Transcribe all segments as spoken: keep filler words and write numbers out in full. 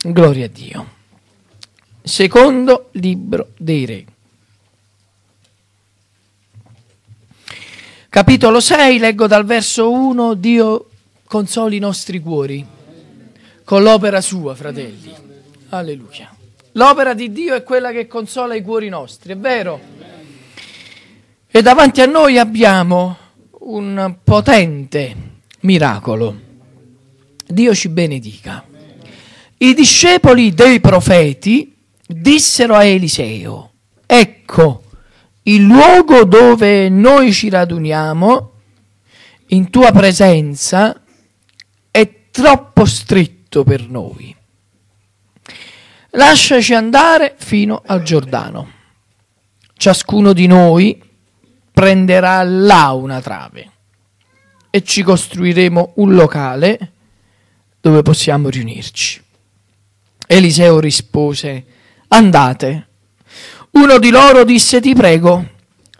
Gloria a Dio. Secondo libro dei Re. Capitolo sei, leggo dal verso uno, Dio consoli i nostri cuori con l'opera sua, fratelli. Alleluia. L'opera di Dio è quella che consola i cuori nostri, è vero? E davanti a noi abbiamo un potente miracolo. Dio ci benedica. I discepoli dei profeti dissero a Eliseo: ecco il luogo dove noi ci raduniamo in tua presenza è troppo stretto per noi, lasciaci andare fino al Giordano, ciascuno di noi prenderà là una trave e ci costruiremo un locale dove possiamo riunirci. Eliseo rispose: andate. Uno di loro disse: ti prego,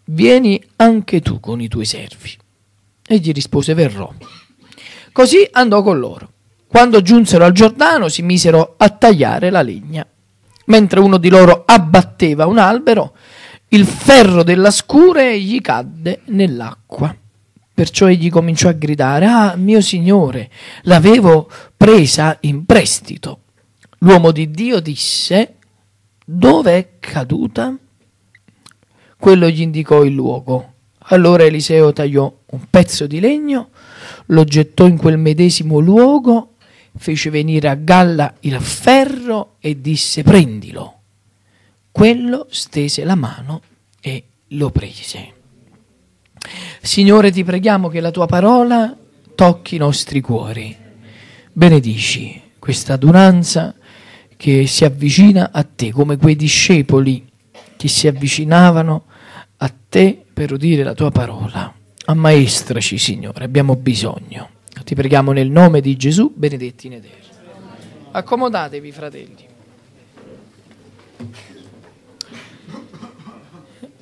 vieni anche tu con i tuoi servi. Egli rispose: verrò. Così andò con loro. Quando giunsero al Giordano si misero a tagliare la legna. Mentre uno di loro abbatteva un albero, il ferro della scure gli cadde nell'acqua. Perciò egli cominciò a gridare: ah, mio signore, l'avevo presa in prestito. L'uomo di Dio disse: dove è caduta? Quello gli indicò il luogo. Allora Eliseo tagliò un pezzo di legno, lo gettò in quel medesimo luogo, fece venire a galla il ferro e disse: prendilo. Quello stese la mano e lo prese. Signore, ti preghiamo che la tua parola tocchi i nostri cuori. Benedici questa adunanza che si avvicina a te, come quei discepoli che si avvicinavano a te per udire la tua parola. Ammaestraci, Signore, abbiamo bisogno. Ti preghiamo nel nome di Gesù, benedetti in eterno. Accomodatevi, fratelli.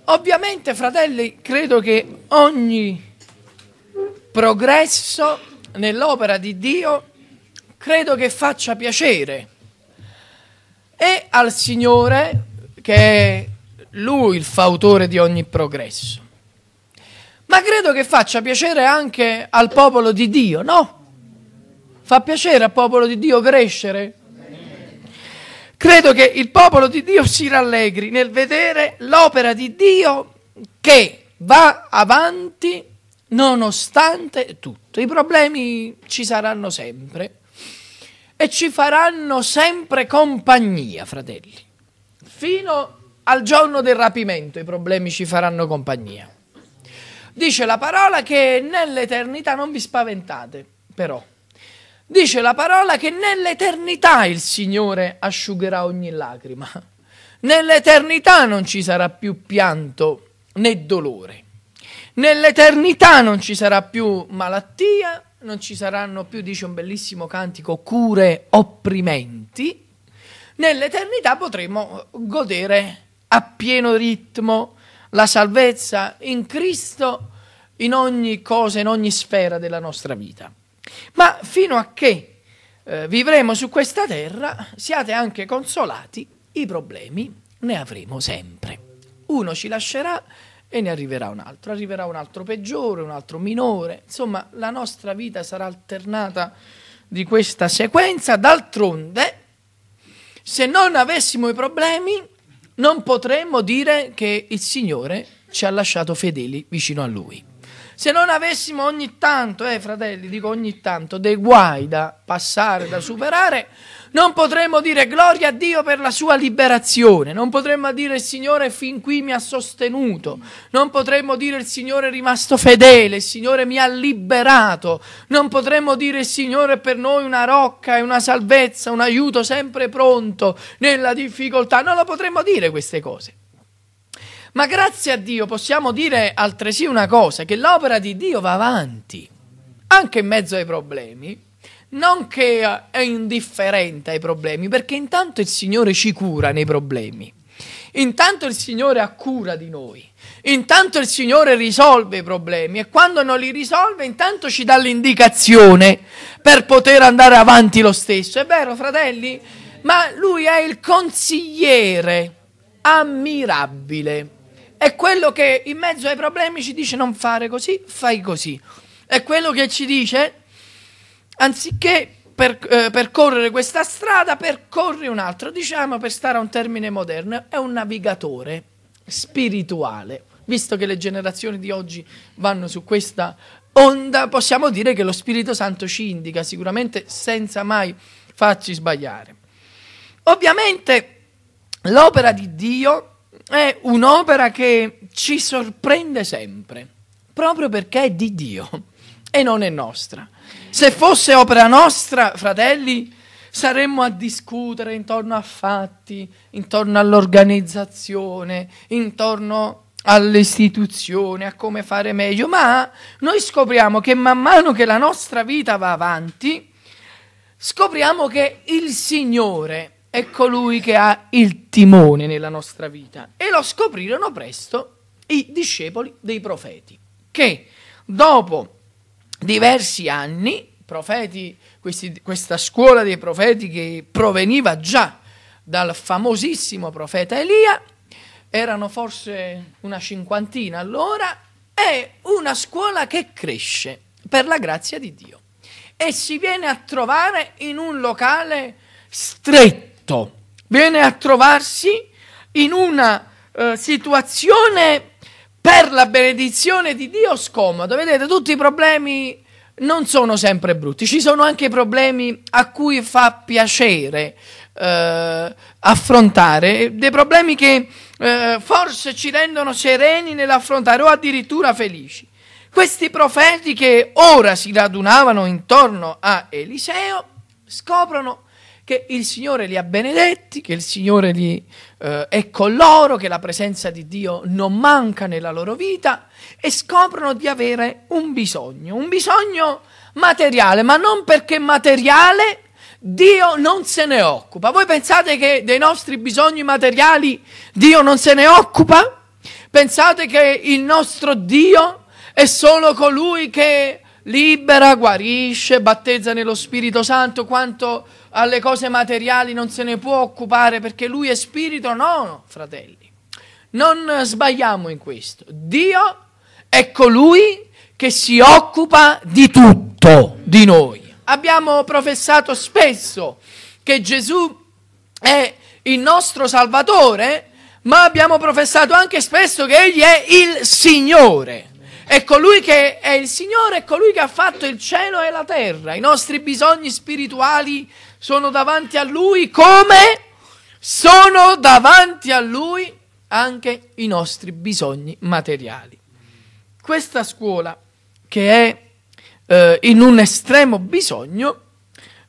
Ovviamente, fratelli, credo che ogni progresso nell'opera di Dio credo che faccia piacere e al Signore, che è Lui il fautore di ogni progresso, ma credo che faccia piacere anche al popolo di Dio, no? Fa piacere al popolo di Dio crescere? Credo che il popolo di Dio si rallegri nel vedere l'opera di Dio che va avanti nonostante tutto. I problemi ci saranno sempre e ci faranno sempre compagnia, fratelli. Fino al giorno del rapimento i problemi ci faranno compagnia. Dice la parola che nell'eternità, non vi spaventate però, dice la parola che nell'eternità il Signore asciugherà ogni lacrima. Nell'eternità non ci sarà più pianto né dolore. Nell'eternità non ci sarà più malattia, non ci saranno più, dice un bellissimo cantico, cure opprimenti. Nell'eternità potremo godere a pieno ritmo la salvezza in Cristo in ogni cosa, in ogni sfera della nostra vita. Ma fino a che eh, vivremo su questa terra, siate anche consolati, i problemi ne avremo sempre. Uno ci lascerà e ne arriverà un altro, arriverà un altro peggiore, un altro minore. Insomma, la nostra vita sarà alternata di questa sequenza. D'altronde, se non avessimo i problemi, non potremmo dire che il Signore ci ha lasciato fedeli vicino a Lui. Se non avessimo ogni tanto, eh fratelli, dico ogni tanto, dei guai da passare, da superare, non potremmo dire gloria a Dio per la sua liberazione, non potremmo dire il Signore fin qui mi ha sostenuto, non potremmo dire il Signore è rimasto fedele, il Signore mi ha liberato, non potremmo dire il Signore è per noi una rocca e una salvezza, un aiuto sempre pronto nella difficoltà, non lo potremmo dire queste cose. Ma grazie a Dio possiamo dire altresì una cosa, che l'opera di Dio va avanti, anche in mezzo ai problemi, non che è indifferente ai problemi, perché intanto il Signore ci cura nei problemi, intanto il Signore ha cura di noi, intanto il Signore risolve i problemi e quando non li risolve intanto ci dà l'indicazione per poter andare avanti lo stesso, è vero fratelli? ma lui è il consigliere ammirabile. È quello che in mezzo ai problemi ci dice non fare così, fai così. È quello che ci dice, anziché per, eh, percorrere questa strada, percorri un'altra. Diciamo, per stare a un termine moderno, è un navigatore spirituale. Visto che le generazioni di oggi vanno su questa onda, possiamo dire che lo Spirito Santo ci indica, sicuramente senza mai farci sbagliare. Ovviamente l'opera di Dio è un'opera che ci sorprende sempre, proprio perché è di Dio e non è nostra. Se fosse opera nostra, fratelli, saremmo a discutere intorno a fatti, intorno all'organizzazione, intorno all'istituzione, a come fare meglio, ma noi scopriamo che man mano che la nostra vita va avanti, scopriamo che il Signore è colui che ha il timone nella nostra vita. E lo scoprirono presto i discepoli dei profeti, che dopo diversi anni, profeti, questi, questa scuola dei profeti che proveniva già dal famosissimo profeta Elia, erano forse una cinquantina allora, è una scuola che cresce per la grazia di Dio. E si viene a trovare in un locale stretto, viene a trovarsi in una eh, situazione per la benedizione di Dio scomoda. Vedete, tutti i problemi non sono sempre brutti, ci sono anche problemi a cui fa piacere eh, affrontare, dei problemi che eh, forse ci rendono sereni nell'affrontare o addirittura felici. Questi profeti che ora si radunavano intorno a Eliseo scoprono che il Signore li ha benedetti, che il Signore li, eh, è con loro, che la presenza di Dio non manca nella loro vita, e scoprono di avere un bisogno, un bisogno materiale, ma non perché materiale Dio non se ne occupa. Voi pensate che dei nostri bisogni materiali Dio non se ne occupa? Pensate che il nostro Dio è solo colui che libera, guarisce, battezza nello Spirito Santo, quanto alle cose materiali non se ne può occupare perché lui è spirito? No, fratelli, non sbagliamo in questo. Dio è colui che si occupa di tutto di noi. Abbiamo professato spesso che Gesù è il nostro Salvatore, ma abbiamo professato anche spesso che Egli è il Signore. È colui che è il Signore, è colui che ha fatto il cielo e la terra. I nostri bisogni spirituali sono davanti a Lui, come sono davanti a Lui anche i nostri bisogni materiali. Questa scuola, che è eh, in un estremo bisogno,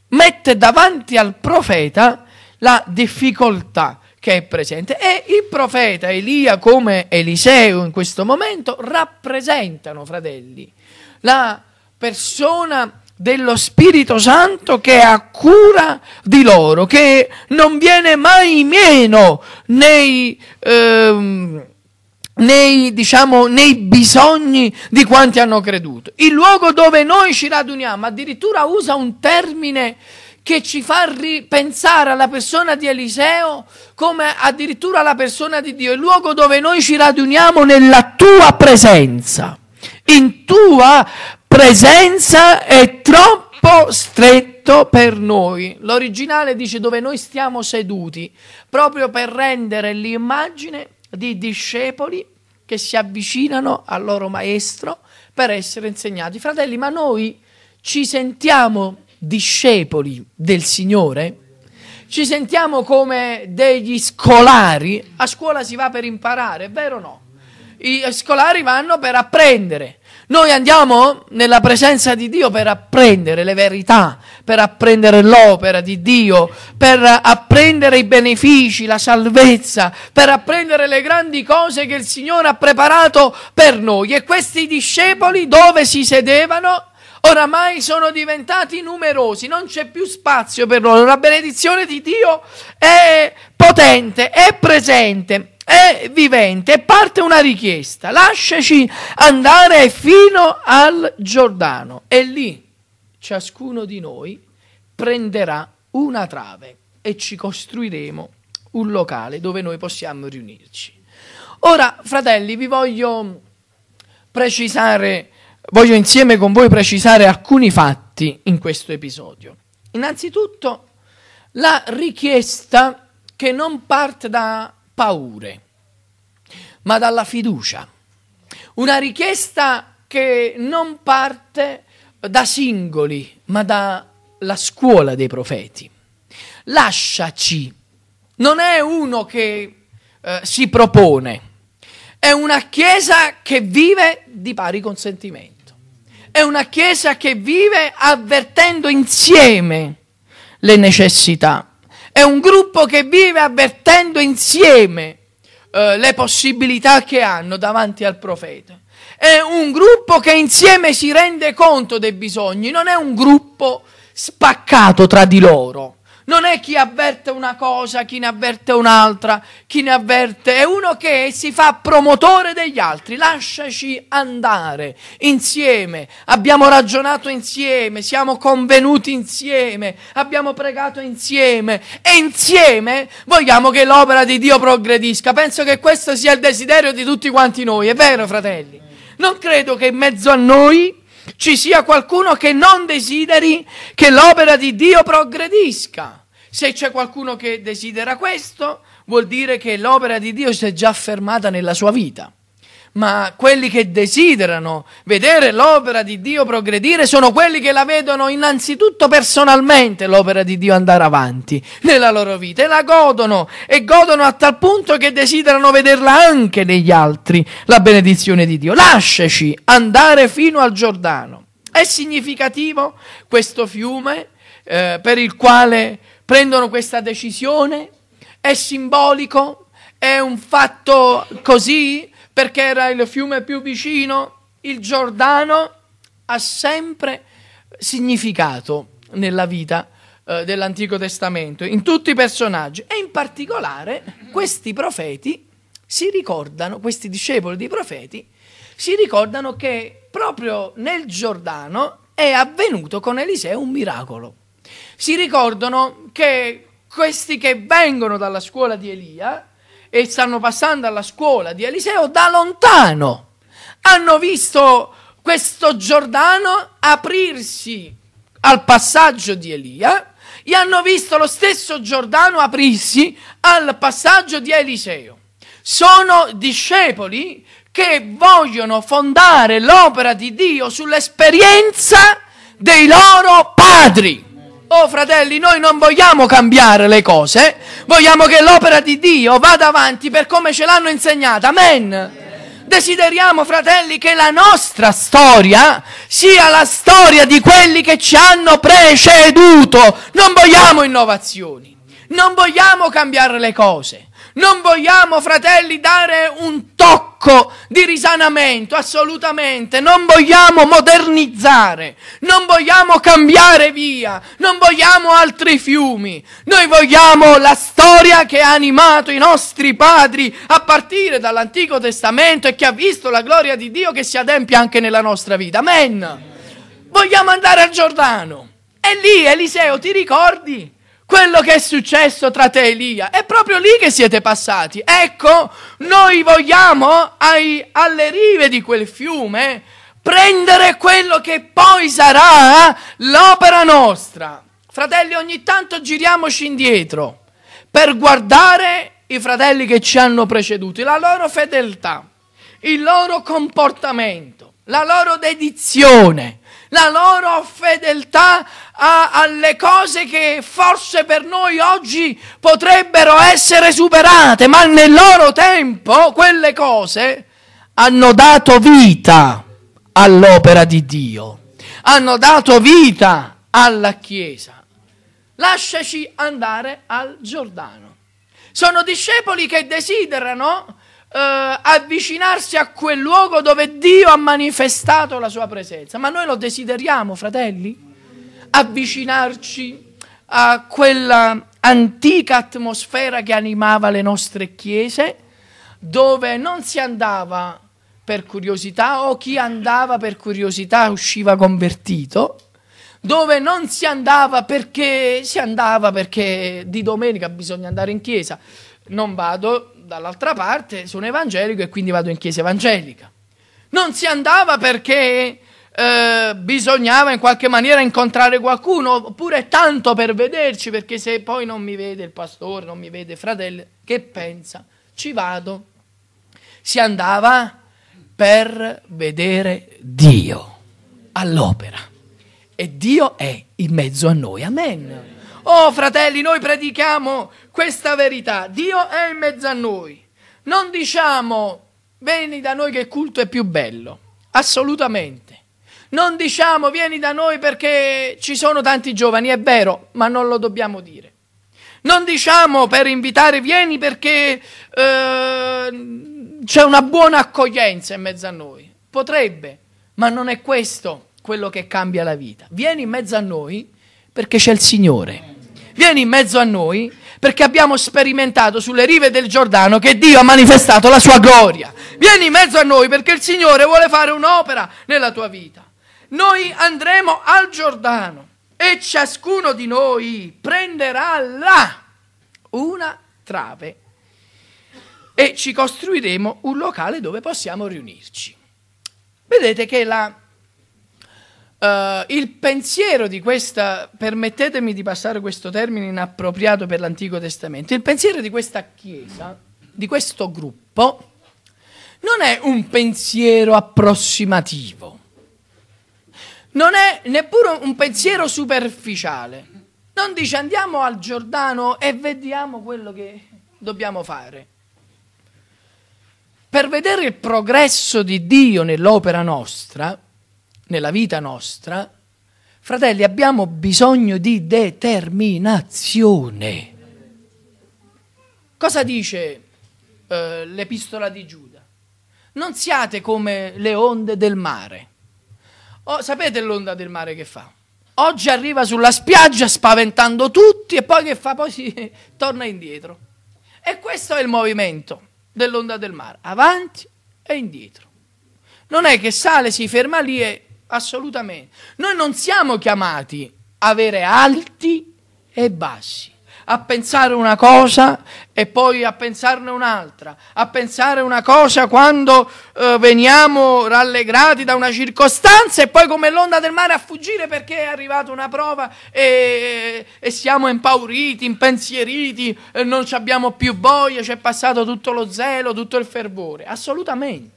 mette davanti al profeta la difficoltà che è presente, e il profeta Elia come Eliseo in questo momento rappresentano, fratelli, la persona dello Spirito Santo che ha cura di loro, che non viene mai meno nei, ehm, nei, diciamo, nei bisogni di quanti hanno creduto. Il luogo dove noi ci raduniamo, addirittura usa un termine che ci fa ripensare alla persona di Eliseo come addirittura alla persona di Dio, il luogo dove noi ci raduniamo nella tua presenza. In tua presenza è troppo stretto per noi. L'originale dice dove noi stiamo seduti, proprio per rendere l'immagine di discepoli che si avvicinano al loro maestro per essere insegnati. Fratelli, ma noi ci sentiamo discepoli del Signore? Ci sentiamo come degli scolari? A scuola si va per imparare, è vero o no? I scolari vanno per apprendere. Noi andiamo nella presenza di Dio per apprendere le verità, per apprendere l'opera di Dio, per apprendere i benefici, la salvezza, per apprendere le grandi cose che il Signore ha preparato per noi. E questi discepoli dove si sedevano? Oramai sono diventati numerosi, non c'è più spazio per loro, la benedizione di Dio è potente, è presente, è vivente, e parte una richiesta: lasciaci andare fino al Giordano, e lì ciascuno di noi prenderà una trave e ci costruiremo un locale dove noi possiamo riunirci. Ora, fratelli, vi voglio precisare, voglio insieme con voi precisare alcuni fatti in questo episodio. Innanzitutto, la richiesta che non parte da paure, ma dalla fiducia. Una richiesta che non parte da singoli, ma dalla scuola dei profeti. Lasciaci. Non è uno che eh, si propone, è una chiesa che vive di pari consentimento. È una chiesa che vive avvertendo insieme le necessità. È un gruppo che vive avvertendo insieme eh, le possibilità che hanno davanti al profeta. È un gruppo che insieme si rende conto dei bisogni, non è un gruppo spaccato tra di loro. Non è chi avverte una cosa, chi ne avverte un'altra, chi ne avverte... È uno che si fa promotore degli altri. Lasciaci andare insieme. Abbiamo ragionato insieme, siamo convenuti insieme, abbiamo pregato insieme e insieme vogliamo che l'opera di Dio progredisca. Penso che questo sia il desiderio di tutti quanti noi. È vero, fratelli? Non credo che in mezzo a noi ci sia qualcuno che non desideri che l'opera di Dio progredisca. Se c'è qualcuno che desidera questo, vuol dire che l'opera di Dio si è già affermata nella sua vita. Ma quelli che desiderano vedere l'opera di Dio progredire sono quelli che la vedono innanzitutto personalmente, l'opera di Dio andare avanti nella loro vita, e la godono, e godono a tal punto che desiderano vederla anche negli altri, la benedizione di Dio. Lasciaci andare fino al Giordano. È significativo questo fiume eh, per il quale prendono questa decisione? È simbolico? È un fatto così? Perché era il fiume più vicino? Il Giordano ha sempre significato nella vita eh, dell'Antico Testamento, in tutti i personaggi, e in particolare questi profeti si ricordano, questi discepoli dei profeti, si ricordano che proprio nel Giordano è avvenuto con Eliseo un miracolo. Si ricordano che questi che vengono dalla scuola di Elia e stanno passando alla scuola di Eliseo da lontano, hanno visto questo Giordano aprirsi al passaggio di Elia e hanno visto lo stesso Giordano aprirsi al passaggio di Eliseo. Sono discepoli che vogliono fondare l'opera di Dio sull'esperienza dei loro padri. Oh fratelli, noi non vogliamo cambiare le cose, vogliamo che l'opera di Dio vada avanti per come ce l'hanno insegnata, amen. Desideriamo, fratelli, che la nostra storia sia la storia di quelli che ci hanno preceduto. Non vogliamo innovazioni, non vogliamo cambiare le cose, non vogliamo, fratelli, dare un tocco di risanamento, assolutamente. Non vogliamo modernizzare, non vogliamo cambiare via, non vogliamo altri fiumi. Noi vogliamo la storia che ha animato i nostri padri a partire dall'Antico Testamento e che ha visto la gloria di Dio che si adempie anche nella nostra vita. Amen. Vogliamo andare al Giordano. E lì, Eliseo, ti ricordi quello che è successo tra te e Elia? È proprio lì che siete passati. Ecco, noi vogliamo ai, alle rive di quel fiume prendere quello che poi sarà l'opera nostra. Fratelli, ogni tanto giriamoci indietro per guardare i fratelli che ci hanno preceduti, la loro fedeltà, il loro comportamento, la loro dedizione, la loro fedeltà a, alle cose che forse per noi oggi potrebbero essere superate, ma nel loro tempo quelle cose hanno dato vita all'opera di Dio, hanno dato vita alla Chiesa. Lasciaci andare al Giordano. Sono discepoli che desiderano Uh, avvicinarsi a quel luogo dove Dio ha manifestato la sua presenza. Ma noi lo desideriamo, fratelli? Avvicinarci a quella antica atmosfera che animava le nostre chiese, dove non si andava per curiosità, o chi andava per curiosità usciva convertito, dove non si andava perché si andava perché di domenica bisogna andare in chiesa, non vado dall'altra parte, sono evangelico e quindi vado in chiesa evangelica. Non si andava perché eh, bisognava in qualche maniera incontrare qualcuno, oppure tanto per vederci, perché se poi non mi vede il pastore, non mi vede fratello, che pensa? Ci vado. Si andava per vedere Dio all'opera, e Dio è in mezzo a noi, amen. Oh fratelli, noi predichiamo questa verità, Dio è in mezzo a noi, non diciamo vieni da noi che il culto è più bello, assolutamente, non diciamo vieni da noi perché ci sono tanti giovani, è vero, ma non lo dobbiamo dire, non diciamo per invitare vieni perché eh, c'è una buona accoglienza in mezzo a noi, potrebbe, ma non è questo quello che cambia la vita, vieni in mezzo a noi perché c'è il Signore, vieni in mezzo a noi perché abbiamo sperimentato sulle rive del Giordano che Dio ha manifestato la sua gloria. Vieni in mezzo a noi perché il Signore vuole fare un'opera nella tua vita. Noi andremo al Giordano e ciascuno di noi prenderà là una trave e ci costruiremo un locale dove possiamo riunirci. Vedete che la Uh, il pensiero di questa, permettetemi di passare questo termine inappropriato per l'Antico Testamento, il pensiero di questa chiesa, di questo gruppo, non è un pensiero approssimativo, non è neppure un pensiero superficiale, non dice andiamo al Giordano e vediamo quello che dobbiamo fare. Per vedere il progresso di Dio nell'opera nostra, nella vita nostra, fratelli, abbiamo bisogno di determinazione. Cosa dice eh, l'epistola di Giuda? Non siate come le onde del mare. Oh, sapete l'onda del mare che fa? Oggi arriva sulla spiaggia spaventando tutti e poi che fa? Poi si torna indietro. E questo è il movimento dell'onda del mare, avanti e indietro. Non è che sale, si ferma lì e... assolutamente. Noi non siamo chiamati a avere alti e bassi, a pensare una cosa e poi a pensarne un'altra, a pensare una cosa quando eh, veniamo rallegrati da una circostanza e poi come l'onda del mare a fuggire perché è arrivata una prova e, e siamo impauriti, impensieriti, eh, non ci abbiamo più voglia, c'è passato tutto lo zelo, tutto il fervore, assolutamente.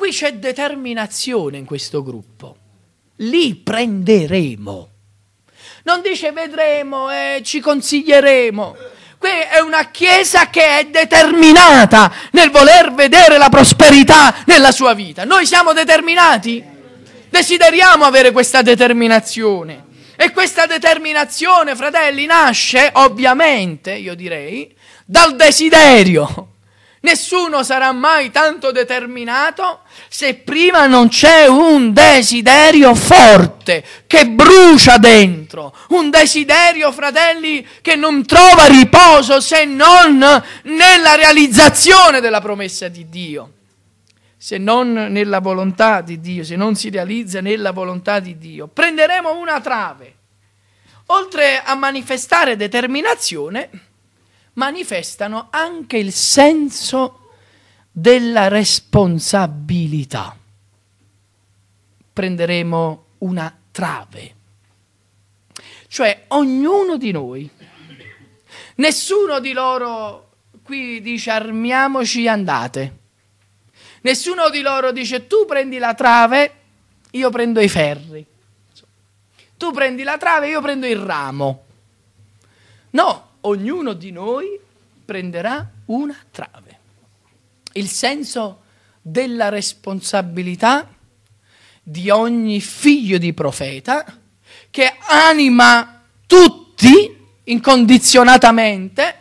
Qui c'è determinazione in questo gruppo, li prenderemo, non dice vedremo e ci consiglieremo, qui è una chiesa che è determinata nel voler vedere la prosperità nella sua vita, noi siamo determinati, desideriamo avere questa determinazione e questa determinazione, fratelli, nasce ovviamente, io direi, dal desiderio. Nessuno sarà mai tanto determinato se prima non c'è un desiderio forte che brucia dentro, un desiderio, fratelli, che non trova riposo se non nella realizzazione della promessa di Dio, se non nella volontà di Dio, se non si realizza nella volontà di Dio. Prenderemo una trave, oltre a manifestare determinazione, manifestano anche il senso della responsabilità. Prenderemo una trave. Cioè ognuno di noi, nessuno di loro qui dice armiamoci andate, nessuno di loro dice tu prendi la trave, io prendo i ferri, tu prendi la trave, io prendo il ramo. No. Ognuno di noi prenderà una trave. Il senso della responsabilità di ogni figlio di profeta che anima tutti incondizionatamente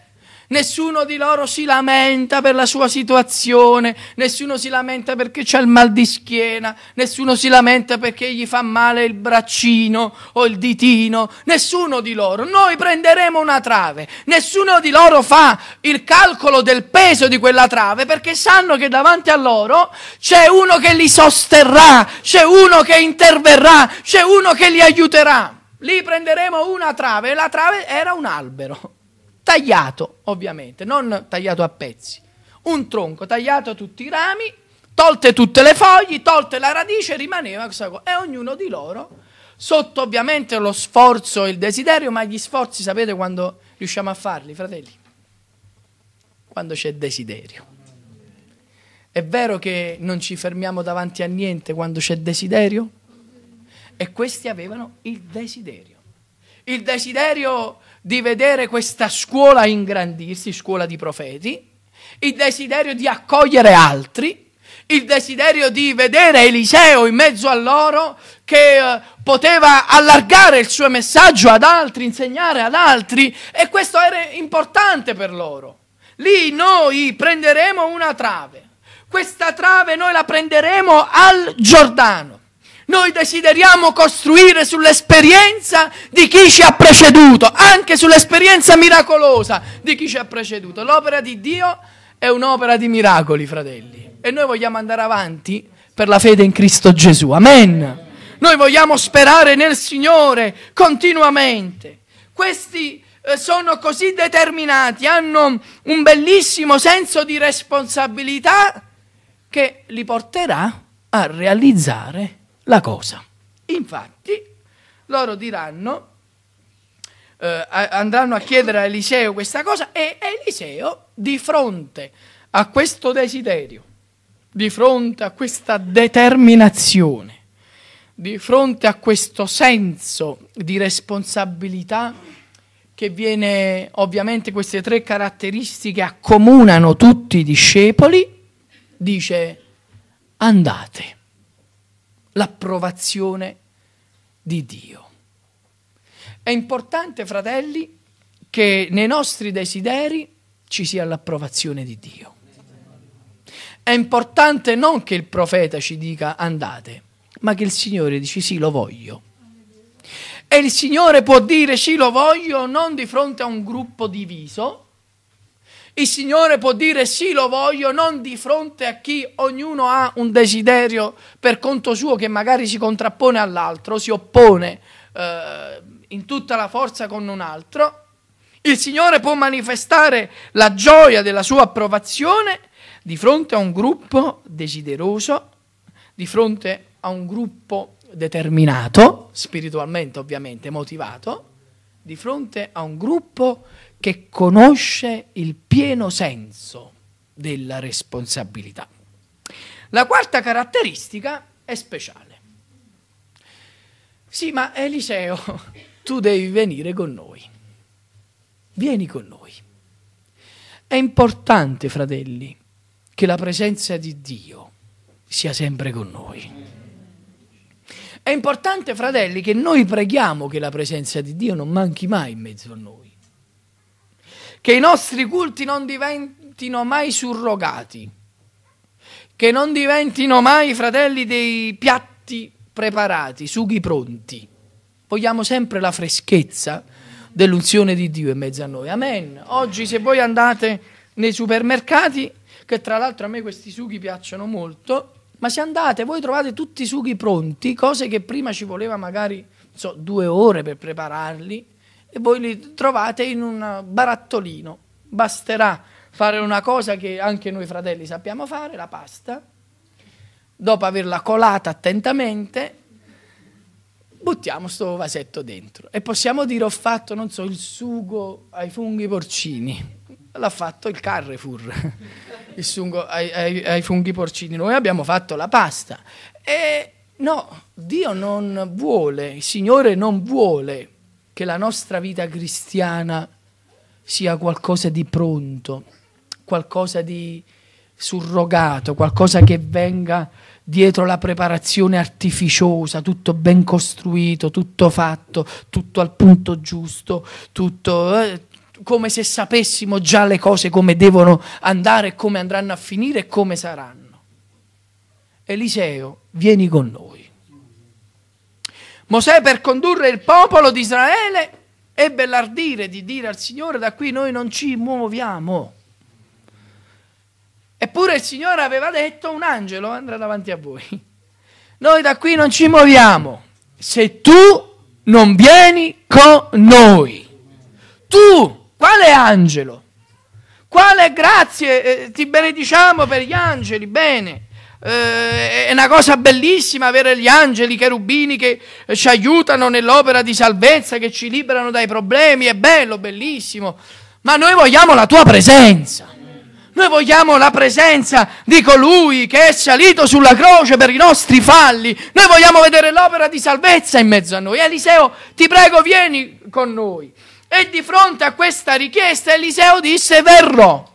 Nessuno di loro si lamenta per la sua situazione, nessuno si lamenta perché c'ha il mal di schiena, nessuno si lamenta perché gli fa male il braccino o il ditino, nessuno di loro. Noi prenderemo una trave, nessuno di loro fa il calcolo del peso di quella trave perché sanno che davanti a loro c'è uno che li sosterrà, c'è uno che interverrà, c'è uno che li aiuterà. Lì prenderemo una trave, e la trave era un albero. Tagliato, ovviamente, non tagliato a pezzi. Un tronco tagliato a tutti i rami, tolte tutte le foglie, tolte la radice, rimaneva questa cosa. E ognuno di loro, sotto ovviamente lo sforzo e il desiderio, ma gli sforzi sapete quando riusciamo a farli, fratelli? Quando c'è desiderio. È vero che non ci fermiamo davanti a niente quando c'è desiderio? E questi avevano il desiderio. Il desiderio di vedere questa scuola ingrandirsi, scuola di profeti, il desiderio di accogliere altri, il desiderio di vedere Eliseo in mezzo a loro che eh, poteva allargare il suo messaggio ad altri, insegnare ad altri, e questo era importante per loro. Lì noi prenderemo una trave, questa trave noi la prenderemo al Giordano. Noi desideriamo costruire sull'esperienza di chi ci ha preceduto, anche sull'esperienza miracolosa di chi ci ha preceduto. L'opera di Dio è un'opera di miracoli, fratelli. E noi vogliamo andare avanti per la fede in Cristo Gesù. Amen. Noi vogliamo sperare nel Signore continuamente. Questi sono così determinati, hanno un bellissimo senso di responsabilità che li porterà a realizzare la cosa. Infatti loro diranno, eh, andranno a chiedere a Eliseo questa cosa, e Eliseo, di fronte a questo desiderio, di fronte a questa determinazione, di fronte a questo senso di responsabilità che viene, ovviamente queste tre caratteristiche accomunano tutti i discepoli, dice: andate. L'approvazione di Dio. È importante, fratelli, che nei nostri desideri ci sia l'approvazione di Dio. È importante non che il profeta ci dica andate, ma che il Signore dici sì, lo voglio. E il Signore può dire sì, lo voglio non di fronte a un gruppo diviso. Il Signore può dire sì, lo voglio non di fronte a chi ognuno ha un desiderio per conto suo che magari si contrappone all'altro, si oppone eh, in tutta la forza con un altro. Il Signore può manifestare la gioia della sua approvazione di fronte a un gruppo desideroso, di fronte a un gruppo determinato, spiritualmente ovviamente motivato, di fronte a un gruppo che conosce il pieno senso della responsabilità. La quarta caratteristica è speciale. Sì, ma Eliseo, tu devi venire con noi. Vieni con noi. È importante, fratelli, che la presenza di Dio sia sempre con noi. È importante, fratelli, che noi preghiamo che la presenza di Dio non manchi mai in mezzo a noi. Che i nostri culti non diventino mai surrogati, che non diventino mai, fratelli, dei piatti preparati, sughi pronti. Vogliamo sempre la freschezza dell'unzione di Dio in mezzo a noi. Amen. Oggi se voi andate nei supermercati, che tra l'altro a me questi sughi piacciono molto, ma se andate voi trovate tutti i sughi pronti, cose che prima ci voleva magari so, due ore per prepararli, e voi li trovate in un barattolino. Basterà fare una cosa che anche noi fratelli sappiamo fare, la pasta, dopo averla colata attentamente buttiamo sto vasetto dentro e possiamo dire: ho fatto, non so, il sugo ai funghi porcini. L'ha fatto il Carrefour, il sugo ai, ai, ai funghi porcini, noi abbiamo fatto la pasta. E no, Dio non vuole, il Signore non vuole che la nostra vita cristiana sia qualcosa di pronto, qualcosa di surrogato, qualcosa che venga dietro la preparazione artificiosa, tutto ben costruito, tutto fatto, tutto al punto giusto, tutto eh, come se sapessimo già le cose come devono andare, come andranno a finire e come saranno. Eliseo, vieni con noi. Mosè, per condurre il popolo di Israele, ebbe l'ardire di dire al Signore: da qui noi non ci muoviamo. Eppure il Signore aveva detto: un angelo andrà davanti a voi. Noi da qui non ci muoviamo se tu non vieni con noi. Tu, quale angelo? Quale grazie, eh, ti benediciamo per gli angeli, bene. Eh, è una cosa bellissima avere gli angeli, i cherubini che ci aiutano nell'opera di salvezza, che ci liberano dai problemi, è bello, bellissimo, ma noi vogliamo la tua presenza, noi vogliamo la presenza di colui che è salito sulla croce per i nostri falli, noi vogliamo vedere l'opera di salvezza in mezzo a noi. Eliseo, ti prego, vieni con noi. E di fronte a questa richiesta Eliseo disse: verrò.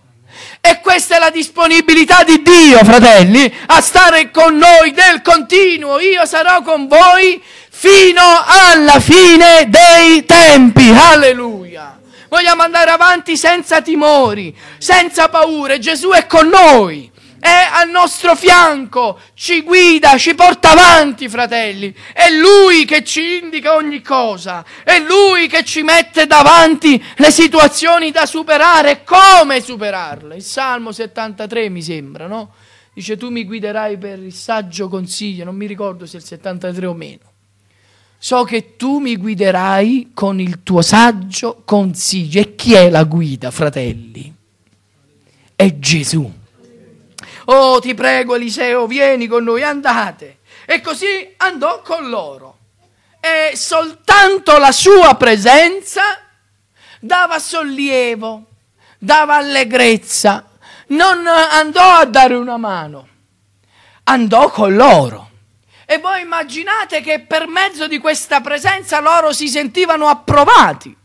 E questa è la disponibilità di Dio, fratelli, a stare con noi del continuo. Io sarò con voi fino alla fine dei tempi. Alleluia! Vogliamo andare avanti senza timori, senza paure. Gesù è con noi, è al nostro fianco, ci guida, ci porta avanti, fratelli. È Lui che ci indica ogni cosa, è Lui che ci mette davanti le situazioni da superare e come superarle. Il Salmo settantatré, mi sembra, no? Dice: tu mi guiderai per il saggio consiglio, non mi ricordo se è il settantatré o meno. So che tu mi guiderai con il tuo saggio consiglio. E chi è la guida, fratelli? È Gesù. Oh, ti prego Eliseo, vieni con noi, andate. E così andò con loro. E soltanto la sua presenza dava sollievo, dava allegrezza. Non andò a dare una mano, andò con loro. E voi immaginate che per mezzo di questa presenza loro si sentivano approvati.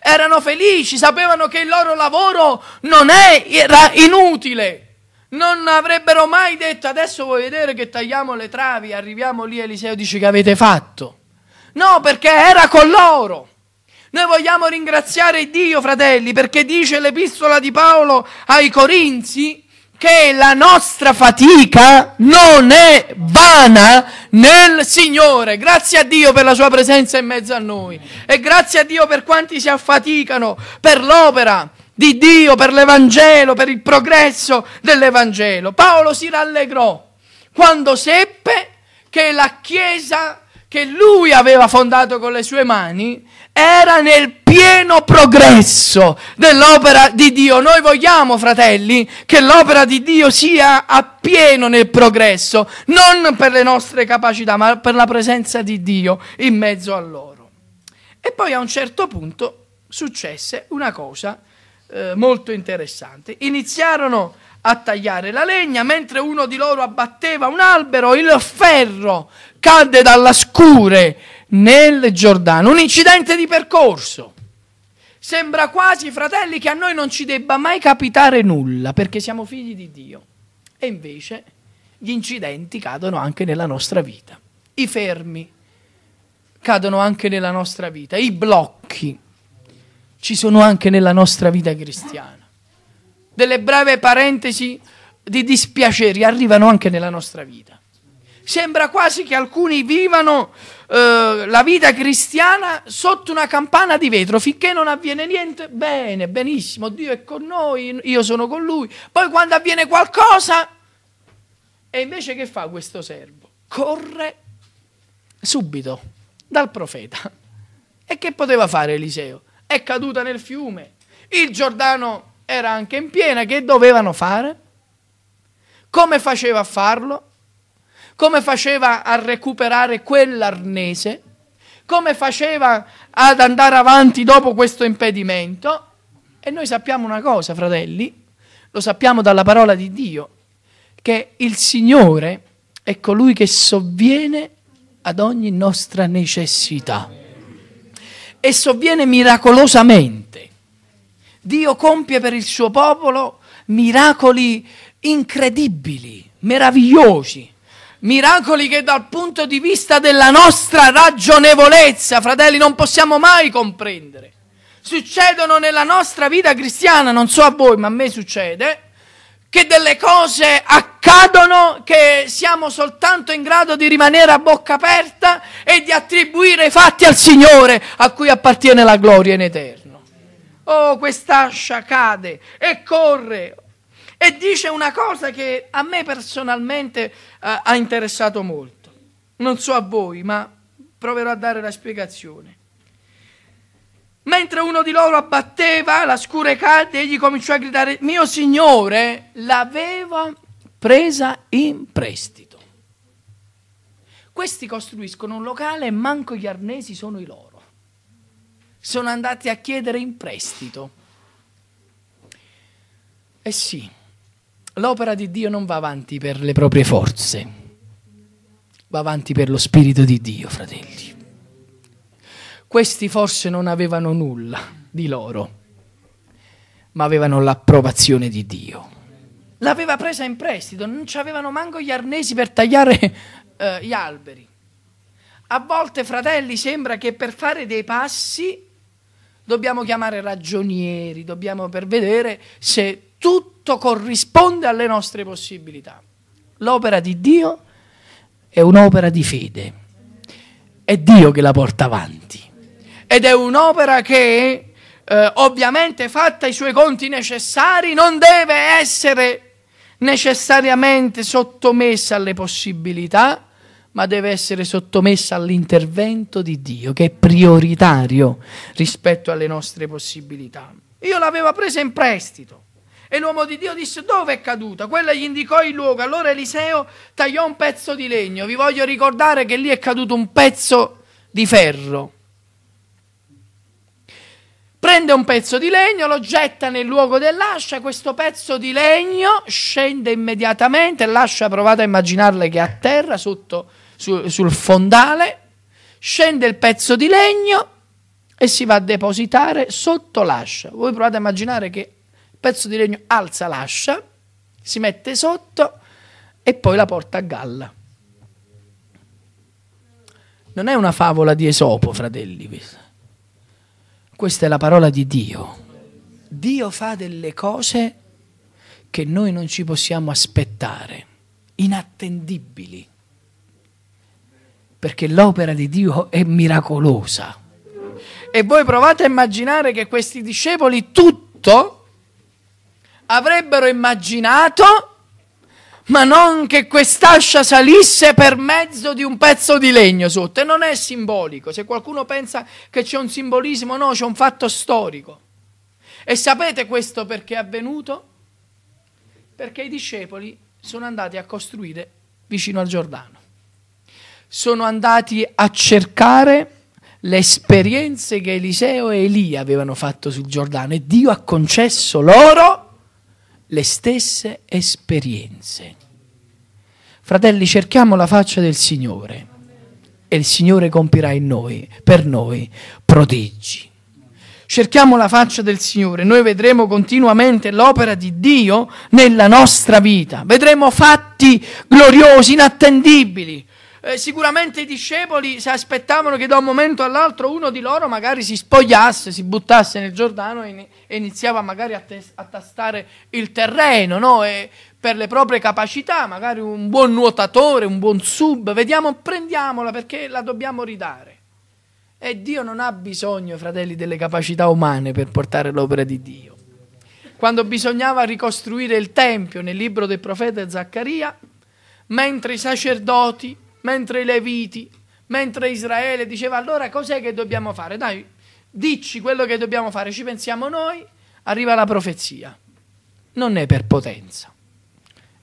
Erano felici, sapevano che il loro lavoro non era inutile. Non avrebbero mai detto: adesso vuoi vedere che tagliamo le travi, arriviamo lì, Eliseo dice: che avete fatto? No, perché era con loro. Noi vogliamo ringraziare Dio, fratelli, perché dice l'epistola di Paolo ai Corinzi che la nostra fatica non è vana nel Signore. Grazie a Dio per la sua presenza in mezzo a noi e grazie a Dio per quanti si affaticano per l'opera di Dio, per l'Evangelo, per il progresso dell'Evangelo. Paolo si rallegrò quando seppe che la Chiesa che lui aveva fondato con le sue mani era nel pieno progresso dell'opera di Dio. Noi vogliamo, fratelli, che l'opera di Dio sia appieno nel progresso, non per le nostre capacità, ma per la presenza di Dio in mezzo a loro. E poi a un certo punto successe una cosa Eh, molto interessante. Iniziarono a tagliare la legna, mentre uno di loro abbatteva un albero, il ferro cadde dalla scure nel Giordano. Un incidente di percorso. Sembra quasi, fratelli, che a noi non ci debba mai capitare nulla, perché siamo figli di Dio. E invece gli incidenti cadono anche nella nostra vita. I fermi cadono anche nella nostra vita. I blocchi ci sono anche nella nostra vita cristiana. Delle breve parentesi di dispiaceri arrivano anche nella nostra vita. Sembra quasi che alcuni vivano eh, la vita cristiana sotto una campana di vetro, finché non avviene niente, bene, benissimo, Dio è con noi, io sono con Lui. Poi quando avviene qualcosa, e invece che fa questo servo? Corre subito dal profeta. E che poteva fare Eliseo? È caduta nel fiume, il Giordano era anche in piena, che dovevano fare? Come faceva a farlo? Come faceva a recuperare quell'arnese? Come faceva ad andare avanti dopo questo impedimento? E noi sappiamo una cosa, fratelli, lo sappiamo dalla parola di Dio, che il Signore è colui che sovviene ad ogni nostra necessità. E sovviene miracolosamente. Dio compie per il suo popolo miracoli incredibili, meravigliosi, miracoli che dal punto di vista della nostra ragionevolezza, fratelli, non possiamo mai comprendere. succedono nella nostra vita cristiana, non so a voi, ma a me succede, che delle cose accadono che siamo soltanto in grado di rimanere a bocca aperta e di attribuire i fatti al Signore, a cui appartiene la gloria in eterno. Oh, quest'ascia cade e corre e dice una cosa che a me personalmente eh, ha interessato molto. Non so a voi, ma proverò a dare la spiegazione. Mentre uno di loro abbatteva la scure cadde, egli cominciò a gridare: mio Signore l'aveva presa in prestito. Questi costruiscono un locale e manco gli arnesi sono i loro. Sono andati a chiedere in prestito. Eh sì, l'opera di Dio non va avanti per le proprie forze, va avanti per lo Spirito di Dio, fratelli. Questi forse non avevano nulla di loro, ma avevano l'approvazione di Dio. L'aveva presa in prestito, non c'avevano manco gli arnesi per tagliare eh, gli alberi. A volte, fratelli, sembra che per fare dei passi dobbiamo chiamare ragionieri, dobbiamo per vedere se tutto corrisponde alle nostre possibilità. L'opera di Dio è un'opera di fede. È Dio che la porta avanti. Ed è un'opera che, eh, ovviamente, fatta i suoi conti necessari, non deve essere necessariamente sottomessa alle possibilità, ma deve essere sottomessa all'intervento di Dio, che è prioritario rispetto alle nostre possibilità. Io l'avevo presa in prestito. E l'uomo di Dio disse: dove è caduta? Quella gli indicò il luogo. Allora Eliseo tagliò un pezzo di legno. Vi voglio ricordare che lì è caduto un pezzo di ferro. Prende un pezzo di legno, lo getta nel luogo dell'ascia, questo pezzo di legno scende immediatamente, l'ascia, provate a immaginarla che è a terra, sotto, su, sul fondale, scende il pezzo di legno e si va a depositare sotto l'ascia. Voi provate a immaginare che il pezzo di legno alza l'ascia, si mette sotto e poi la porta a galla. Non è una favola di Esopo, fratelli, questa. Questa è la parola di Dio. Dio fa delle cose che noi non ci possiamo aspettare, inattendibili, perché l'opera di Dio è miracolosa. E voi provate a immaginare che questi discepoli tutto avrebbero immaginato, ma non che quest'ascia salisse per mezzo di un pezzo di legno sotto. E non è simbolico. Se qualcuno pensa che c'è un simbolismo, no, c'è un fatto storico. E sapete questo perché è avvenuto? Perché i discepoli sono andati a costruire vicino al Giordano. Sono andati a cercare le esperienze che Eliseo e Elia avevano fatto sul Giordano, e Dio ha concesso loro le stesse esperienze. Fratelli, cerchiamo la faccia del Signore e il Signore compirà in noi, per noi, prodigi. Cerchiamo la faccia del Signore, noi vedremo continuamente l'opera di Dio nella nostra vita, vedremo fatti gloriosi, inattendibili. Eh, sicuramente i discepoli si aspettavano che da un momento all'altro uno di loro magari si spogliasse, si buttasse nel Giordano e, e iniziava magari a, a tastare il terreno, no? E per le proprie capacità, magari un buon nuotatore, un buon sub, vediamo, prendiamola perché la dobbiamo ridare. E Dio non ha bisogno, fratelli, delle capacità umane per portare l'opera di Dio. Quando bisognava ricostruire il Tempio nel libro del profeta Zaccaria, mentre i sacerdoti, mentre i Leviti, mentre Israele diceva: allora cos'è che dobbiamo fare? Dai, dici quello che dobbiamo fare, ci pensiamo noi, arriva la profezia. Non è per potenza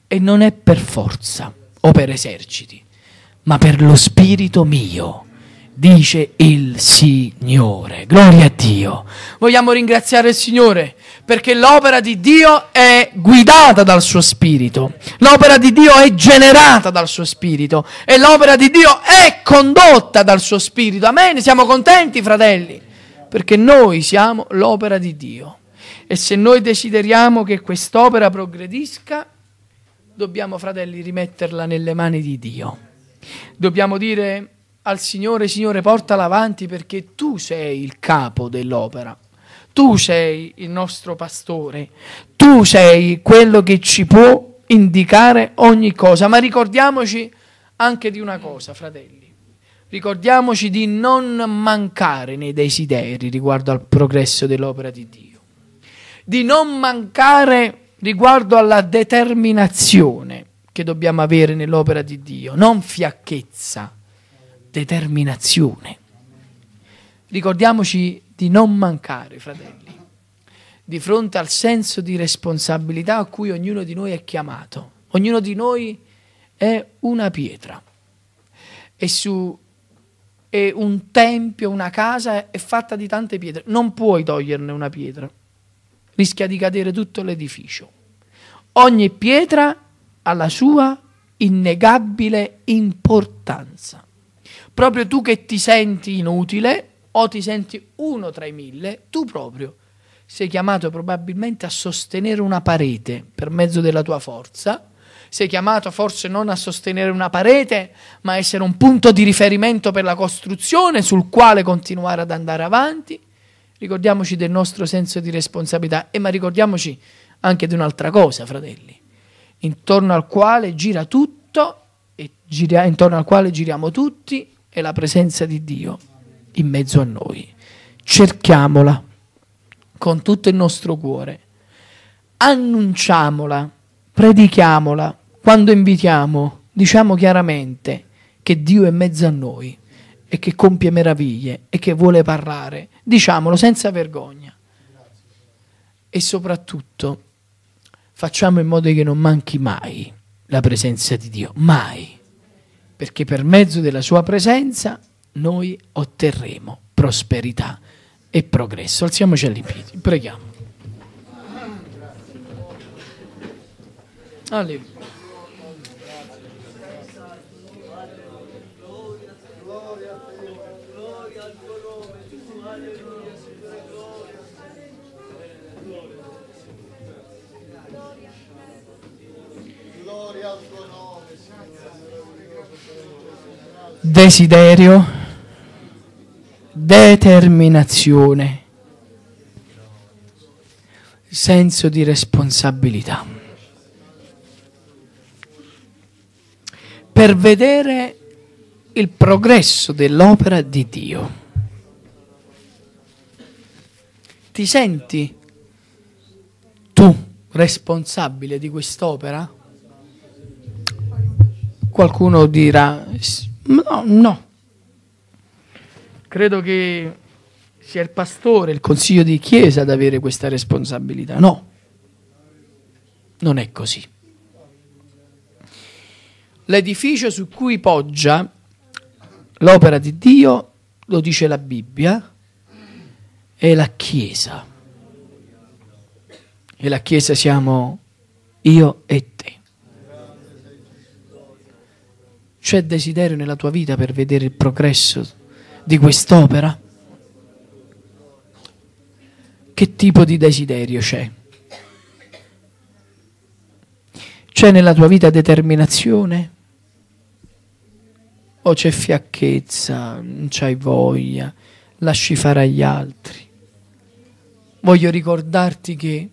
e non è per forza o per eserciti, ma per lo Spirito mio, dice il Signore. Gloria a Dio. Vogliamo ringraziare il Signore perché l'opera di Dio è guidata dal suo Spirito, l'opera di Dio è generata dal suo Spirito e l'opera di Dio è condotta dal suo Spirito. Amen, siamo contenti, fratelli, perché noi siamo l'opera di Dio e se noi desideriamo che quest'opera progredisca, dobbiamo, fratelli, rimetterla nelle mani di Dio. Dobbiamo dire al Signore: Signore, portala avanti perché tu sei il capo dell'opera. tu sei il nostro pastore, tu sei quello che ci può indicare ogni cosa. Ma ricordiamoci anche di una cosa, fratelli, ricordiamoci di non mancare nei desideri riguardo al progresso dell'opera di Dio, di non mancare riguardo alla determinazione che dobbiamo avere nell'opera di Dio, non fiacchezza, determinazione. Ricordiamoci di non mancare, fratelli, di fronte al senso di responsabilità a cui ognuno di noi è chiamato. Ognuno di noi è una pietra, e su, è un tempio, una casa è fatta di tante pietre, non puoi toglierne una pietra, rischia di cadere tutto l'edificio. Ogni pietra ha la sua innegabile importanza. Proprio tu che ti senti inutile o ti senti uno tra i mille, tu proprio sei chiamato probabilmente a sostenere una parete per mezzo della tua forza, sei chiamato forse non a sostenere una parete, ma a essere un punto di riferimento per la costruzione sul quale continuare ad andare avanti. Ricordiamoci del nostro senso di responsabilità, e ma ricordiamoci anche di un'altra cosa, fratelli, intorno al quale gira tutto, e gira, intorno al quale giriamo tutti, è la presenza di Dio in mezzo a noi. Cerchiamola con tutto il nostro cuore, annunciamola, predichiamola, quando invitiamo diciamo chiaramente che Dio è in mezzo a noi e che compie meraviglie e che vuole parlare, diciamolo senza vergogna. E soprattutto facciamo in modo che non manchi mai la presenza di Dio, mai, perché per mezzo della sua presenza noi otterremo prosperità e progresso. Alziamoci in piedi, preghiamo. Alleluia. Desiderio, determinazione, senso di responsabilità. Per vedere il progresso dell'opera di Dio. Ti senti tu responsabile di quest'opera? Qualcuno dirà no, no. Credo che sia il pastore, il consiglio di chiesa ad avere questa responsabilità. No, non è così. L'edificio su cui poggia l'opera di Dio, lo dice la Bibbia, è la Chiesa. E la Chiesa siamo io e te. C'è desiderio nella tua vita per vedere il progresso di quest'opera? Che tipo di desiderio c'è? C'è nella tua vita determinazione? O c'è fiacchezza, non c'hai voglia, lasci fare agli altri? Voglio ricordarti che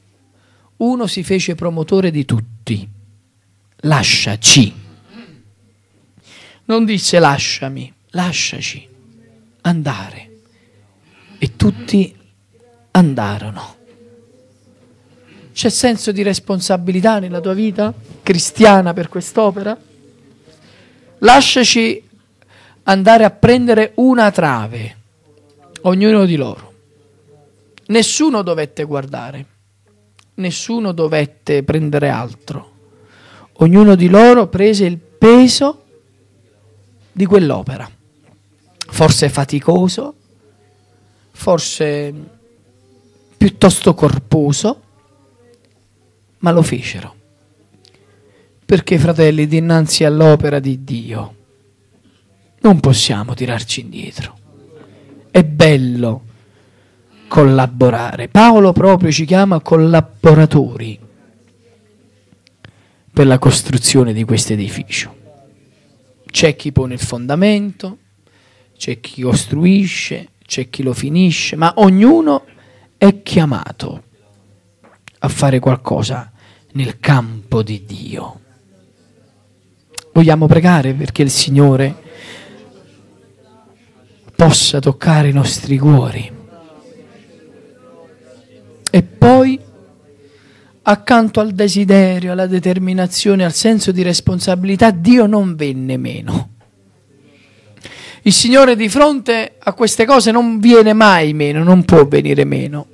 uno si fece promotore di tutti. Lasciaci. Non disse lasciami, lasciaci andare. E tutti andarono. C'è senso di responsabilità nella tua vita cristiana per quest'opera? Lasciaci andare a prendere una trave, ognuno di loro. Nessuno dovette guardare, nessuno dovette prendere altro. Ognuno di loro prese il peso di quell'opera. Forse faticoso, forse piuttosto corposo, ma lo fecero. Perché, fratelli, dinanzi all'opera di Dio non possiamo tirarci indietro. È bello collaborare. Paolo proprio ci chiama collaboratori per la costruzione di questo edificio. C'è chi pone il fondamento, c'è chi costruisce, c'è chi lo finisce, ma ognuno è chiamato a fare qualcosa nel campo di Dio. Vogliamo pregare perché il Signore possa toccare i nostri cuori. E poi, accanto al desiderio, alla determinazione, al senso di responsabilità, Dio non venne meno. Il Signore di fronte a queste cose non viene mai meno, non può venire meno.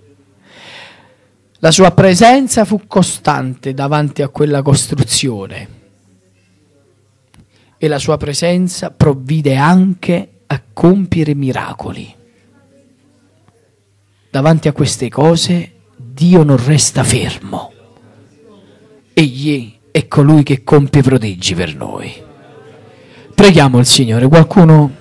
La sua presenza fu costante davanti a quella costruzione e la sua presenza provvide anche a compiere miracoli. Davanti a queste cose Dio non resta fermo. Egli è colui che compie prodigi per noi. Preghiamo il Signore. Qualcuno